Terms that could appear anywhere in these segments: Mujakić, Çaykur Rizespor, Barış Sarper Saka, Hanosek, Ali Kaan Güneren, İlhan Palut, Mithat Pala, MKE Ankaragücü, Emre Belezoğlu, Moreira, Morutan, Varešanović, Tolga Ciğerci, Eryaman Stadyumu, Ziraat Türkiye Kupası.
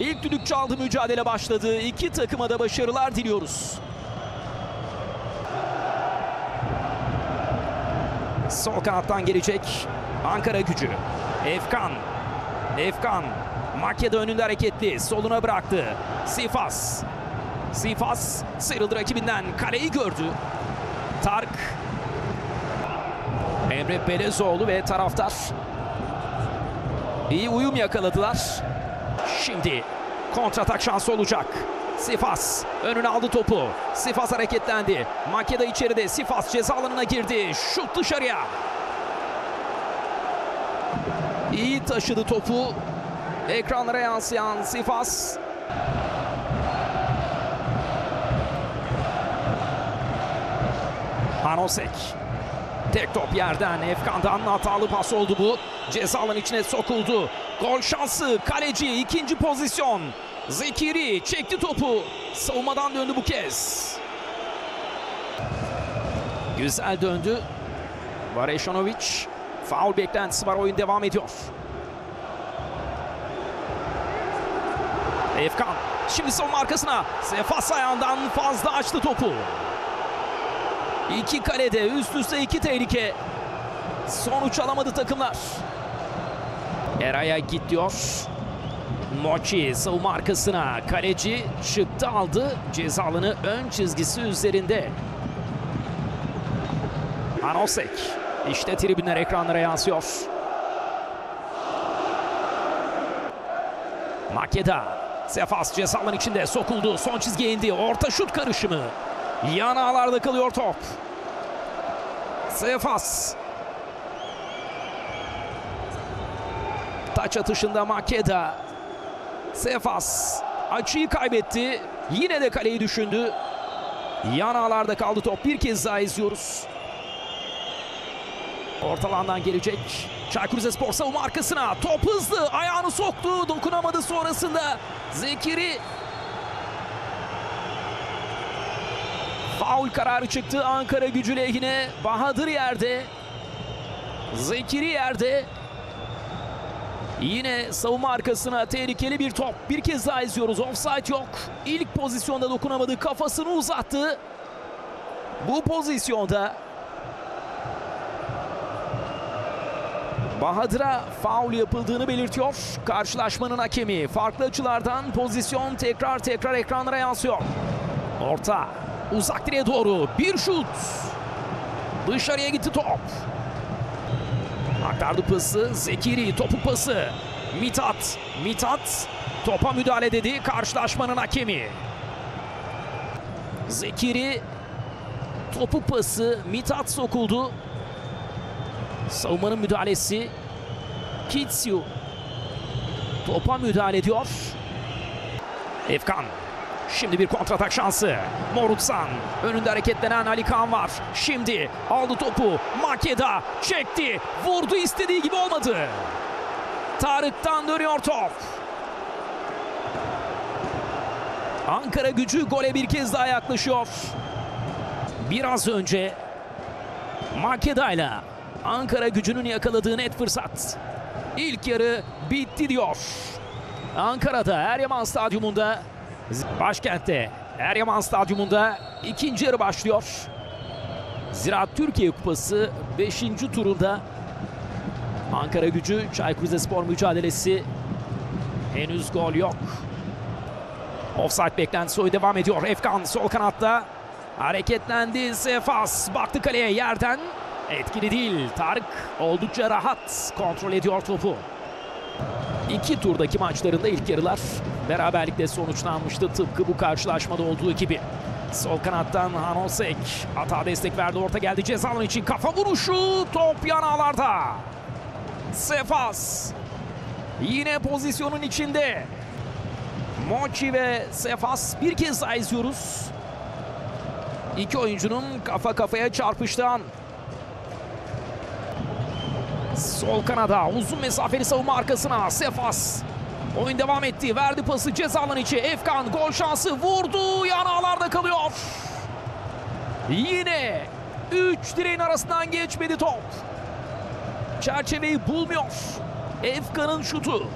İlk düdük çaldı, mücadele başladı. İki takıma da başarılar diliyoruz. Sol kanattan gelecek Ankaragücü. Efkan. Makya'da önünde hareketli. Soluna bıraktı. Sifas sıyrıldı rakibinden. Kaleyi gördü. Tark. Emre Belezoğlu ve taraftar iyi uyum yakaladılar. Şimdi kontratak şansı olacak. Sifas önüne aldı topu. Sifas hareketlendi. Makya'da içeride. Sifas ceza alanına girdi. Şut dışarıya. İyi taşıdı topu. Ekranlara yansıyan Sifas. Hanosek. Tek top yerden. Efkan'dan hatalı pas oldu bu. Ceza alanı içine sokuldu. Gol şansı. Kaleci ikinci pozisyon. Zekiri çekti topu. Savunmadan döndü bu kez. Güzel döndü. Varešanović. Faul beklentisi var. Oyun devam ediyor. Efkan. Şimdi savunma arkasına. Sefas ayağından fazla açtı topu. İki kalede üst üste iki tehlike. Sonuç alamadı takımlar. Eray'a git diyor. Mochi savunma arkasına. Kaleci çıktı aldı. Ceza alanı ön çizgisi üzerinde. Hanosek. İşte tribünler ekranlara yansıyor. Makya'da. Sefas ceza alanı içinde sokuldu. Son çizgiye indi. Orta şut karışımı. Yan ağlarda kalıyor top. Sefas. Taç atışında Makya'da. Sefas açıyı kaybetti. Yine de kaleyi düşündü. Yan ağlarda kaldı top. Bir kez daha izliyoruz. Ortalandan gelecek. Çaykur Rizespor savunma arkasına. Top hızlı. Ayağını soktu. Dokunamadı sonrasında. Zekiri. Faul kararı çıktı Ankaragücü lehine. Bahadır yerde. Zekiri yerde. Yine savunma arkasına tehlikeli bir top. Bir kez daha izliyoruz. Offside yok. İlk pozisyonda dokunamadı. Kafasını uzattı. Bu pozisyonda Bahadır'a faul yapıldığını belirtiyor. Karşılaşmanın hakemi. Farklı açılardan pozisyon tekrar ekranlara yansıyor. Orta. Uzak direğe doğru. Bir şut. Dışarıya gitti top. Aktardı pası. Zekiri topu pası. Mithat topa müdahale dedi. Karşılaşmanın hakemi. Zekiri topu pası. Mithat sokuldu. Savunmanın müdahalesi. Kitsiu topa müdahale ediyor. Efkan. Şimdi bir kontratak şansı. Morutan. Önünde hareketlenen Ali Kaan var. Şimdi aldı topu. Makya'da çekti. Vurdu, istediği gibi olmadı. Tarık'tan dönüyor top. Ankaragücü gole bir kez daha yaklaşıyor. Biraz önce Makya'dayla Ankaragücü'nün yakaladığı net fırsat. İlk yarı bitti diyor. Ankara'da Eryaman Stadyumu'nda ikinci yarı başlıyor. Ziraat Türkiye Kupası 5. turunda Ankaragücü Çaykur Rizespor mücadelesi. Henüz gol yok. Offside beklentisi oyu devam ediyor. Efkan sol kanatta hareketlendi. Sefas baktı kaleye yerden. Etkili değil. Tarık oldukça rahat kontrol ediyor topu. İki turdaki maçlarında ilk yarılar beraberlikle sonuçlanmıştı. Tıpkı bu karşılaşmada olduğu gibi. Sol kanattan Hanosek. Hata destek verdi. Orta geldi. Ceza alanı için kafa vuruşu. Top yan ağlarda. Sefas. Yine pozisyonun içinde. Mochi ve Sefas bir kez daha izliyoruz. İki oyuncunun kafa kafaya çarpıştığı an. Sol kanada uzun mesafeli savunma arkasına. Sefas. Oyun devam etti. Verdi pası ceza alanı içi. Efkan gol şansı vurdu. Yan ağlarda kalıyor. Yine 3 direğin arasından geçmedi top. Çerçeveyi bulmuyor. Efkan'ın şutu.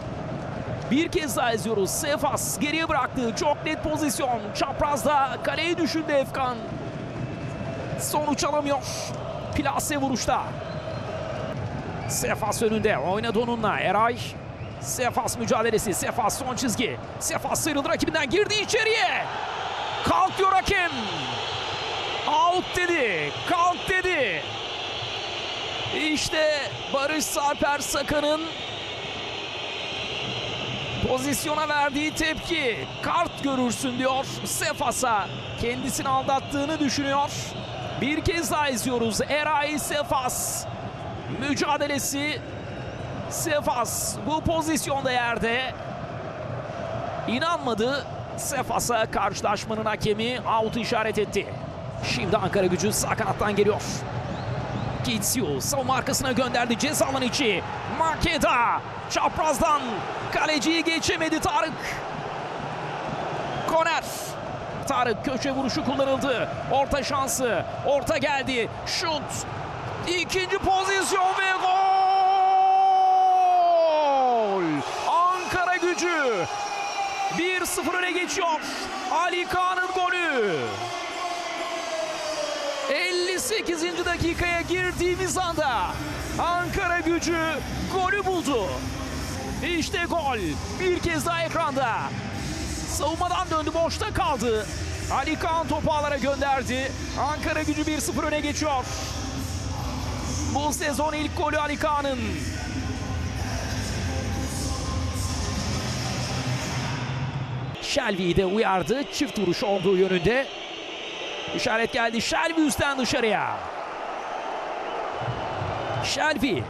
Bir kez daha izliyoruz. Sefas geriye bıraktı. Çok net pozisyon. Çaprazda kaleye düşündü Efkan. Sonuç alamıyor. Plase vuruşta. Sefas önünde. Oynadı onunla Eray. Sefas mücadelesi. Sefas son çizgi. Sefas sıyrıldı rakibinden. Girdi içeriye. Kalk diyor hakem. Out dedi. Kalk dedi. İşte Barış Sarper Saka'nın pozisyona verdiği tepki. Kart görürsün diyor Sefas'a. Kendisini aldattığını düşünüyor. Bir kez daha izliyoruz. Eray Sefas mücadelesi. Sefas bu pozisyonda yerde. İnanmadı. Sefas'a karşılaşmanın hakemi out'u işaret etti. Şimdi Ankaragücü sağ kanattan geliyor. Kitsiu savunma arkasına gönderdi. Ceza alanı içi. Makeda çaprazdan kaleciyi geçemedi. Tarık. Koner. Tarık köşe vuruşu kullanıldı. Orta şansı. Orta geldi. Şut. İkinci pozisyon ve gol. Ankaragücü 1-0 öne geçiyor. Ali Kaan'ın golü. 58. dakikaya girdiğimiz anda Ankaragücü golü buldu. İşte gol. Bir kez daha ekranda. Savunmadan döndü, boşta kaldı. Ali Kaan topu ağlara gönderdi. Ankaragücü 1-0 öne geçiyor. Bu sezon ilk golü Ali Kaan'ın. Şelvi'yi de uyardı. Çift vuruş olduğu yönünde. İşaret geldi. Şelvi üstten dışarıya. Şelvi.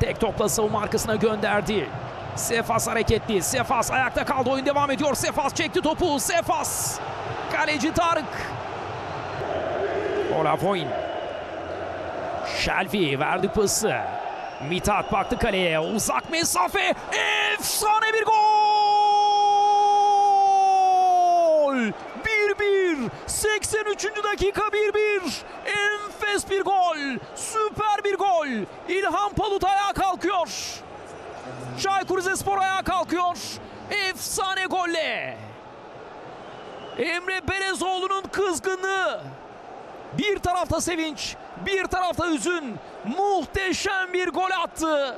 Tek topla savunma arkasına gönderdi. Sefas hareketli. Sefas ayakta kaldı. Oyun devam ediyor. Sefas çekti topu. Sefas. Kaleci Tarık. Olafoyun. Şelvi verdi pası. Mithat baktı kaleye. Uzak mesafe. Efsane bir gol. 1-1. 83. dakika 1-1. Enfes bir gol. Süper bir gol. İlhan Palut ayağa kalkıyor. Çaykur Rizespor ayağa kalkıyor. Efsane golle. Emre Belezoğlu'nun kızgınlığı. Bir tarafta sevinç, bir tarafta hüzün. Muhteşem bir gol attı.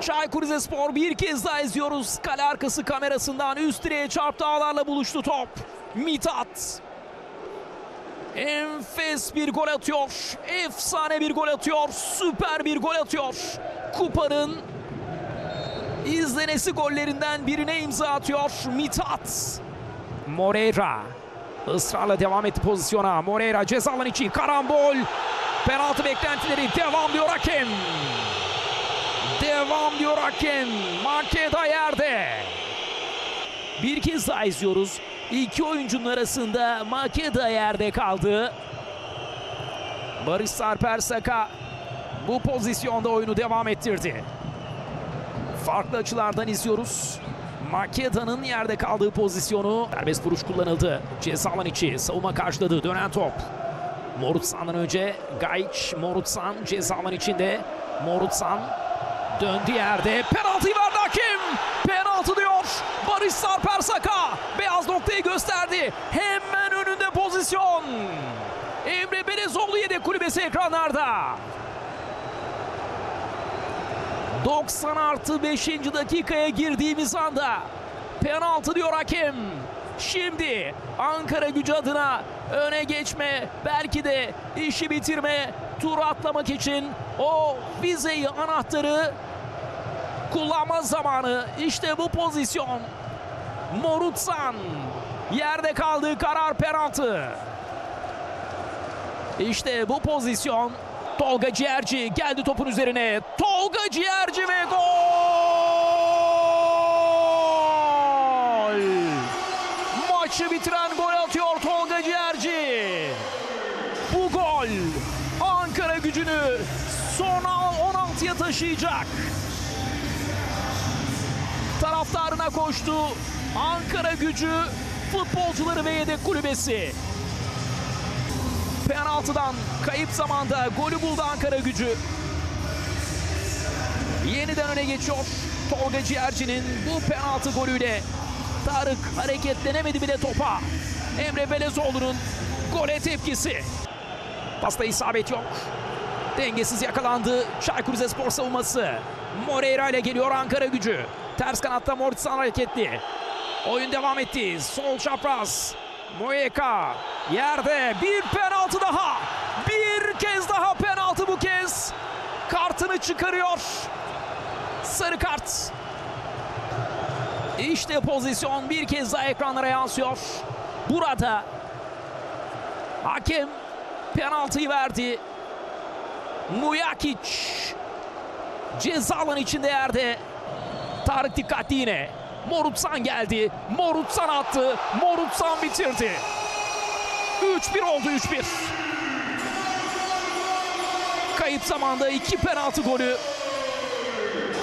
Çaykur Rizespor bir kez daha izliyoruz. Kale arkası kamerasından üst direğe çarptı, ağlarla buluştu top. Mithat. Enfes bir gol atıyor. Efsane bir gol atıyor. Süper bir gol atıyor. Kupanın izlenesi gollerinden birine imza atıyor Mithat. Moreira ısrarla devam etti pozisyona. Moreira ceza alanı içi. Karambol. Penaltı beklentileri. Devam diyor hakem. Devam diyor hakem. Makeda yerde. Bir kez daha izliyoruz. İki oyuncunun arasında Makeda yerde kaldı. Barış Sarper Saka bu pozisyonda oyunu devam ettirdi. Farklı açılardan izliyoruz. Makeda'nın yerde kaldığı pozisyonu. Serbest vuruş kullanıldı. Ceza alanı içi. Savunma karşıladı. Dönen top. Morutan'dan önce Gajić. Morutan ceza alanı içinde. Morutan döndü yerde. Penaltıyı verdi hakim. Penaltı diyor. Barış Sarper Saka. Beyaz noktayı gösterdi. Hemen önünde pozisyon. Emre Belezoğlu yedek kulübesi ekranlarda. 90+5. dakikaya girdiğimiz anda penaltı diyor hakem. Şimdi Ankaragücü adına öne geçme, belki de işi bitirme, tur atlamak için o vizeyi, anahtarı kullanma zamanı. İşte bu pozisyon. Morutan yerde kaldığı karar penaltı. İşte bu pozisyon. Tolga Ciğerci geldi topun üzerine. Tolga Ciğerci ve gol! Maçı bitiren gol atıyor Tolga Ciğerci. Bu gol Ankaragücü'nü son 16'ya taşıyacak. Taraftarına koştu Ankaragücü futbolcuları ve yedek kulübesi. Penaltıdan kayıp zamanda golü buldu Ankaragücü. yeniden öne geçiyor. Tolga Ciğerci'nin bu penaltı golüyle Tarık hareketlenemedi bile topa. Emre Belezoğlu'nun gole tepkisi. Pasta isabet yok. Dengesiz yakalandı Çaykur Rizespor savunması. Moreira ile geliyor Ankaragücü. Ters kanatta Morutan hareketli. Oyun devam etti. Sol çapraz. Moeka yerde. Bir penaltı daha. Bir kez daha penaltı bu kez. Kartını çıkarıyor. Sarı kart. İşte pozisyon bir kez daha ekranlara yansıyor. Burada hakem penaltıyı verdi. Mujakić ceza alanı içinde yerde. Tarık dikkatli yine. Morutan geldi. Morutan attı. Morutan bitirdi. 3-1 oldu, 3-1. Kayıp zamanda iki penaltı golü